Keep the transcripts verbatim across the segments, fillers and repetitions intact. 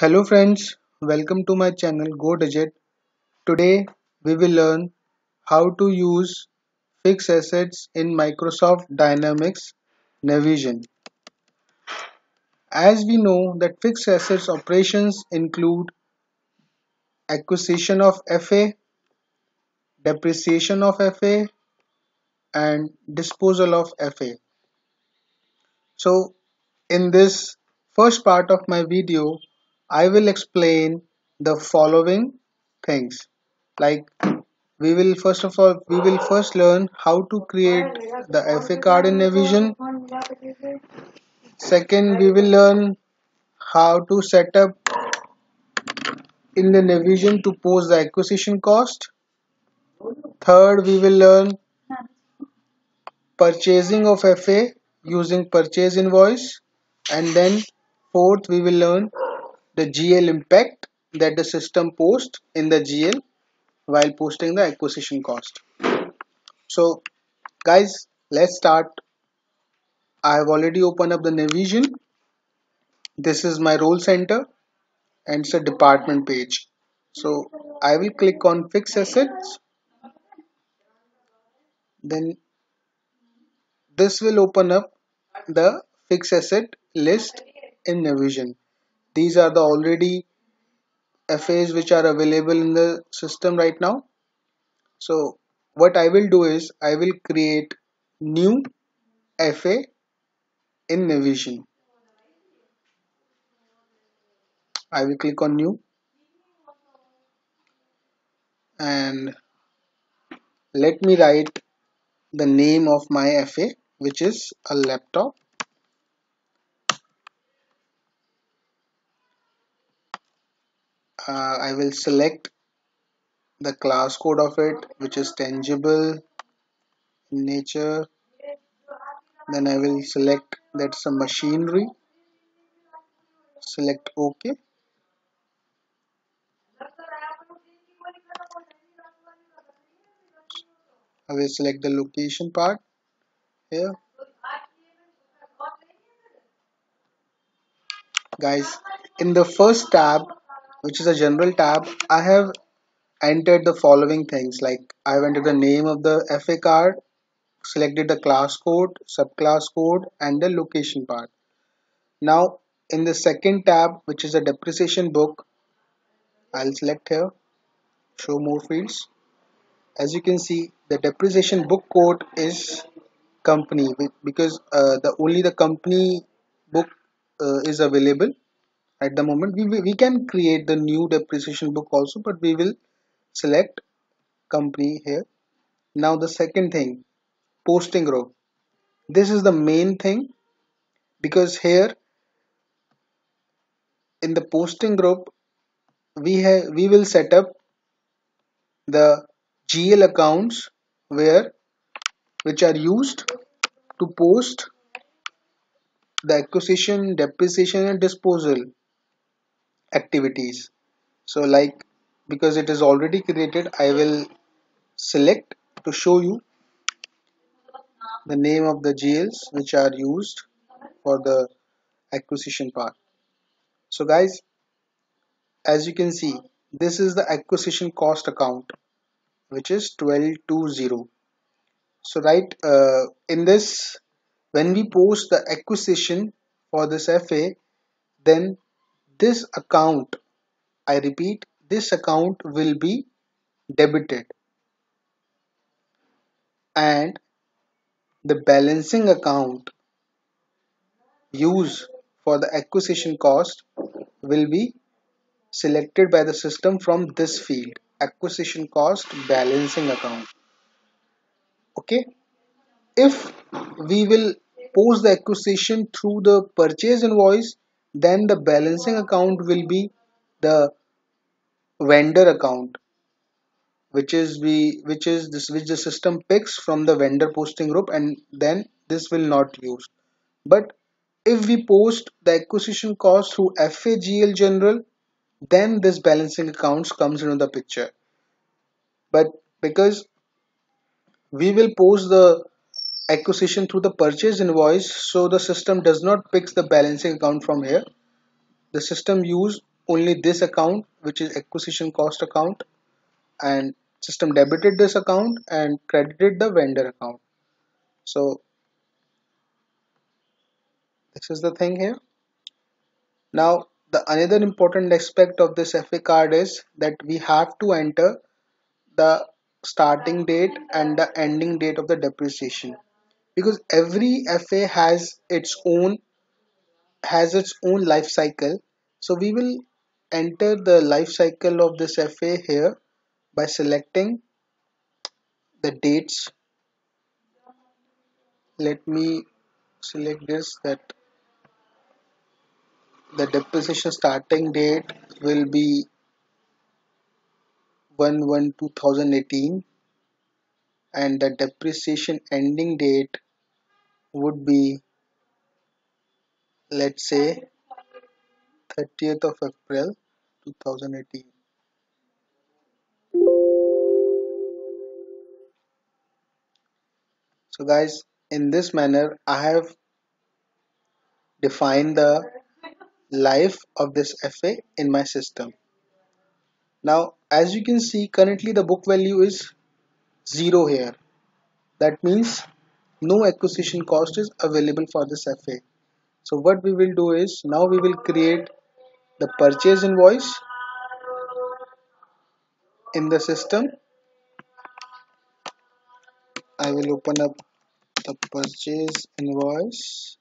Hello friends, welcome to my channel GoDigit. Today we will learn how to use fixed assets in Microsoft Dynamics Navision. As we know that fixed assets operations include acquisition of F A, depreciation of F A and disposal of F A. So in this first part of my video, I will explain the following things. Like we will first of all we will first learn how to create the F A card in Navision. Second, we will learn how to set up in the Navision to post the acquisition cost. Third, we will learn purchasing of F A using purchase invoice, and then fourth we will learn the G L impact that the system posts in the G L while posting the acquisition cost. So guys, let's start. I have already opened up the Navision. This is my role center and it's a department page. So I will click on fixed assets. Then this will open up the fixed asset list in Navision. These are the already F As which are available in the system right now. So what I will do is I will create new F A in Navision. I will click on new and let me write the name of my F A, which is a laptop. Uh, I will select the class code of it, which is tangible in nature. Then I will select that's a machinery. Select OK. I will select the location part here. Guys, in the first tab, which is a general tab, I have entered the following things, like I have entered the name of the F A card, selected the class code, subclass code and the location part. Now in the second tab, which is a depreciation book, I'll select here, show more fields. As you can see, the depreciation book code is company, because uh, the only the company book uh, is available at the moment. We, we can create the new depreciation book also, but we will select company here. Now the second thing, posting row. This is the main thing, because here in the posting group we have we will set up the G L accounts where which are used to post the acquisition, depreciation and disposal activities. So like, because it is already created, I will select to show you the name of the G Ls which are used for the acquisition part. So guys, as you can see, this is the acquisition cost account, which is twelve twenty. So right uh, in this, when we post the acquisition for this F A, then this account, I repeat, this account will be debited, and the balancing account used for the acquisition cost will be selected by the system from this field, acquisition cost balancing account. Okay, if we will post the acquisition through the purchase invoice, then the balancing account will be the vendor account, which is we which is this which the system picks from the vendor posting group, and then this will not use. But if we post the acquisition cost through F A G L general, then this balancing accounts comes into the picture. But because we will post the acquisition through the purchase invoice, so the system does not pick the balancing account from here. The system use only this account, which is acquisition cost account, and system debited this account and credited the vendor account. So this is the thing here. Now the another important aspect of this F A card is that we have to enter the starting date and the ending date of the depreciation, because every F A has its own has its own life cycle. So we will enter the life cycle of this F A here by selecting the dates. Let me select this, that the depreciation starting date will be one one two thousand eighteen and the depreciation ending date would be, let's say, thirtieth of April two thousand eighteen. So guys, in this manner I have defined the life of this F A in my system. Now as you can see, currently the book value is zero here. That means no acquisition cost is available for this F A. So what we will do is, now we will create the purchase invoice in the system. I will open up the purchase invoice.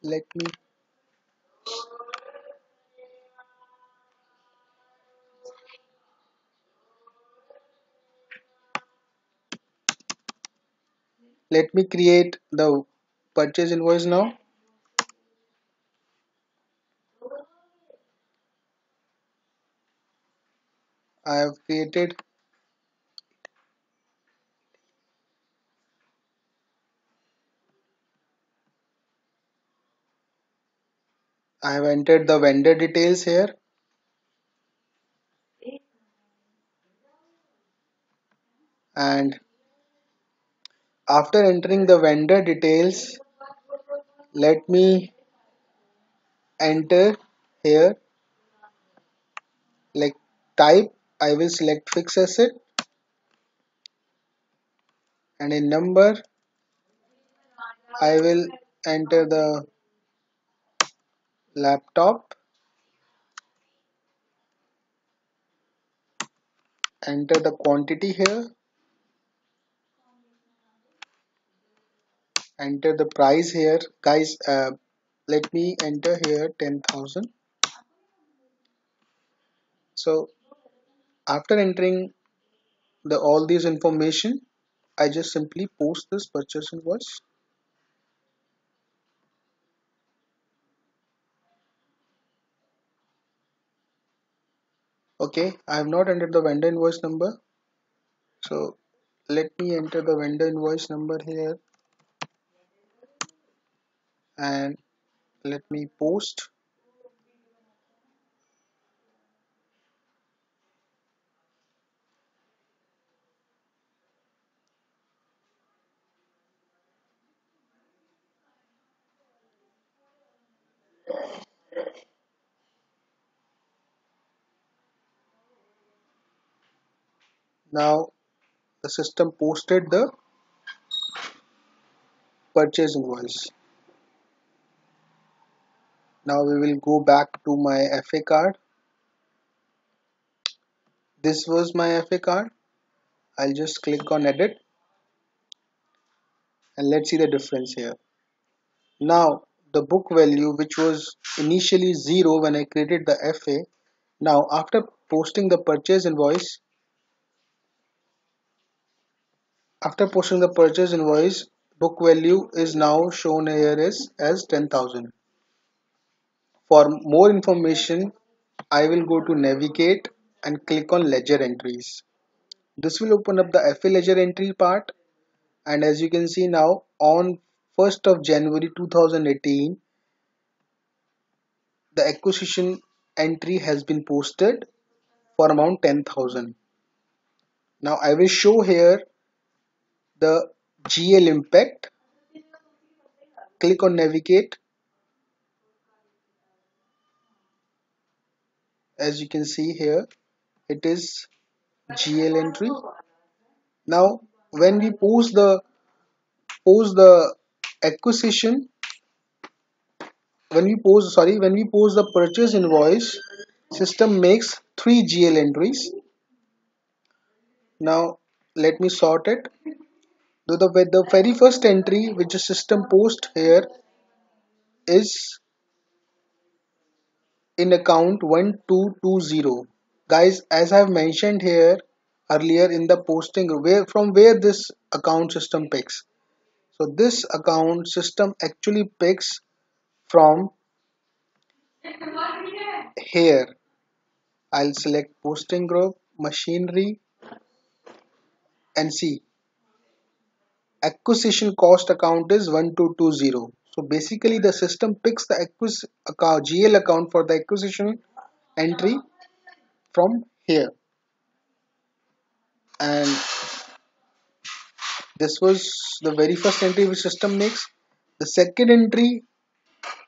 Let me let me create the purchase invoice now. I have created I have entered the vendor details here. And after entering the vendor details, let me enter here, like type, I will select fixed asset, and in number I will enter the laptop, enter the quantity here, enter the price here. Guys, uh, let me enter here ten thousand. So after entering the all these information, I just simply post this purchase invoice. Okay, I have not entered the vendor invoice number, so let me enter the vendor invoice number here and let me post. Now the system posted the purchase invoice. Now we will go back to my F A card. This was my F A card. I'll just click on edit and let's see the difference here. Now the book value, which was initially zero when I created the F A, now after posting the purchase invoice After posting the purchase invoice, book value is now shown here is as ten thousand. For more information, I will go to navigate and click on ledger entries. This will open up the F A ledger entry part, and as you can see now, on first of January two thousand eighteen, the acquisition entry has been posted for amount ten thousand. Now I will show here the G L impact. Click on navigate. As you can see here, it is G L entry. Now when we post the post the acquisition, when we post sorry when we post the purchase invoice, system makes three G L entries. Now let me sort it. So the, the very first entry which the system posts here is in account one two two zero. Guys, as I have mentioned here earlier in the posting, where from where this account system picks. So this account system actually picks from here. I'll select posting group, machinery, and see acquisition cost account is one two two zero. So basically the system picks the account, G L account for the acquisition entry from here. And this was the very first entry which system makes. The second entry,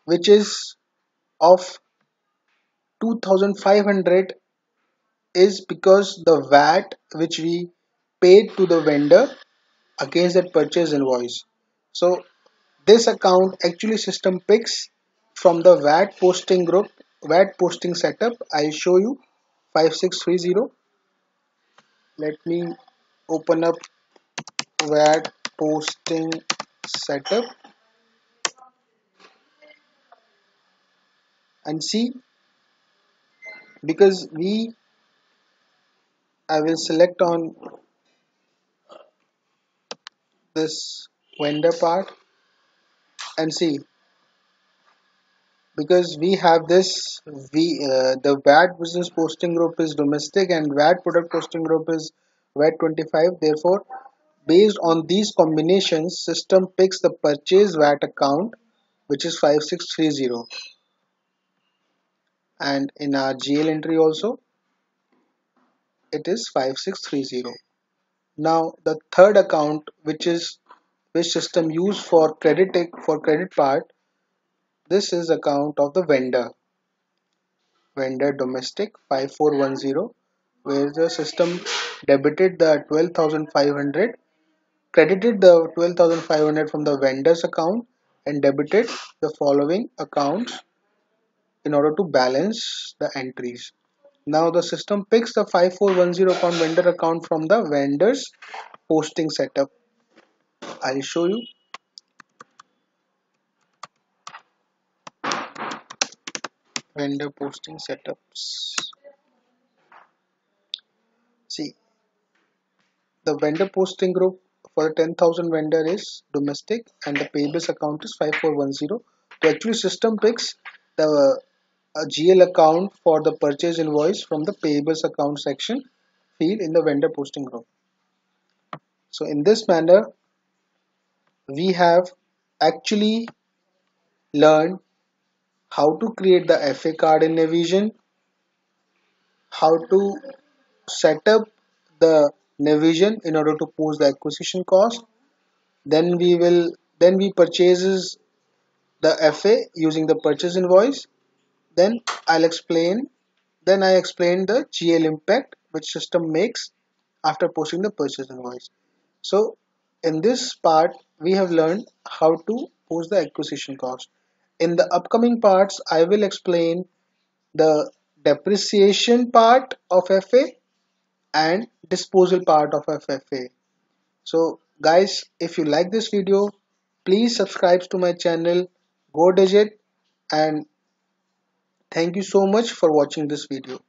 which is of two thousand five hundred, is because the V A T which we paid to the vendor against that purchase invoice. So this account actually system picks from the V A T posting group, V A T posting setup. I'll show you five six three zero. Let me open up V A T posting setup and see, because we I will select on this vendor part and see, because we have this we uh, the V A T business posting group is domestic and V A T product posting group is V A T twenty-five. Therefore, based on these combinations, system picks the purchase V A T account, which is five six three zero. And in our G L entry also, it is five six three zero. Now the third account which is which system used for credit for credit part, this is account of the vendor, vendor domestic five four one zero, where the system debited the twelve thousand five hundred, credited the twelve thousand five hundred from the vendor's account and debited the following accounts in order to balance the entries. Now the system picks the five four one zero account vendor account from the vendor's posting setup. I'll show you. Vendor posting setups. See, the vendor posting group for ten thousand vendor is domestic and the payables account is five four one zero. So actually system picks the a G L account for the purchase invoice from the payables account section field in the vendor posting group. So in this manner, we have actually learned how to create the F A card in Navision, how to set up the Navision in order to post the acquisition cost. Then we will then we purchases the F A using the purchase invoice. Then I'll explain, then I explain the G L impact which system makes after posting the purchase invoice. So in this part, we have learned how to post the acquisition cost. In the upcoming parts, I will explain the depreciation part of F A and disposal part of F A. So guys, if you like this video, please subscribe to my channel GoDigit, and thank you so much for watching this video.